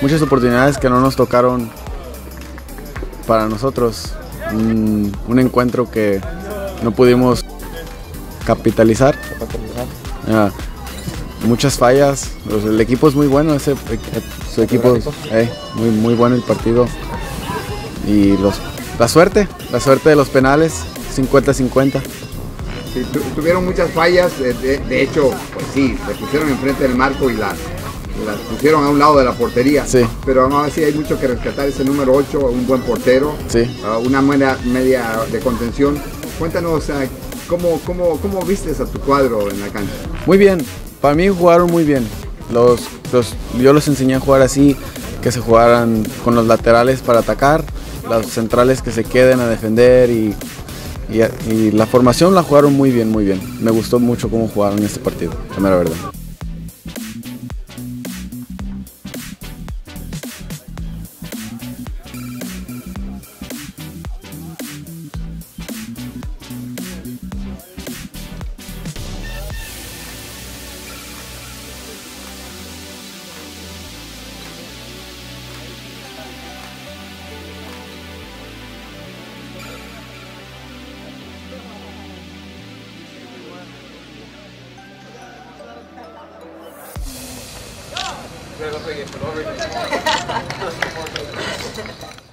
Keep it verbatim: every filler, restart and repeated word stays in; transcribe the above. muchas oportunidades que no nos tocaron para nosotros. Un, un encuentro que no pudimos capitalizar. capitalizar. Yeah. Muchas fallas. El equipo es muy bueno, ese, su equipo es eh, muy, muy bueno el partido. Y los, la suerte, la suerte de los penales, cincuenta cincuenta. Sí, tu, tuvieron muchas fallas, de, de, de hecho, pues sí, las pusieron enfrente del marco y las, las pusieron a un lado de la portería. Sí. Pero aún así hay mucho que rescatar, ese número ocho, un buen portero, sí. uh, una buena media de contención. Cuéntanos, uh, ¿cómo, cómo, ¿cómo vistes a tu cuadro en la cancha? Muy bien, para mí jugaron muy bien. Los, los, yo los enseñé a jugar así, que se jugaran con los laterales para atacar, las centrales que se queden a defender y... Y, y la formación la jugaron muy bien, muy bien. Me gustó mucho cómo jugaron este partido, la mera verdad. Gracias.